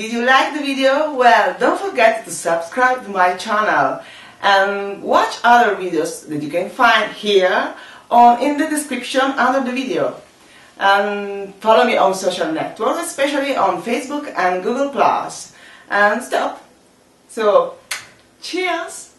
Did you like the video? Well, don't forget to subscribe to my channel and watch other videos that you can find here or in the description under the video. And follow me on social networks, especially on Facebook and Google+. And stop. So, cheers!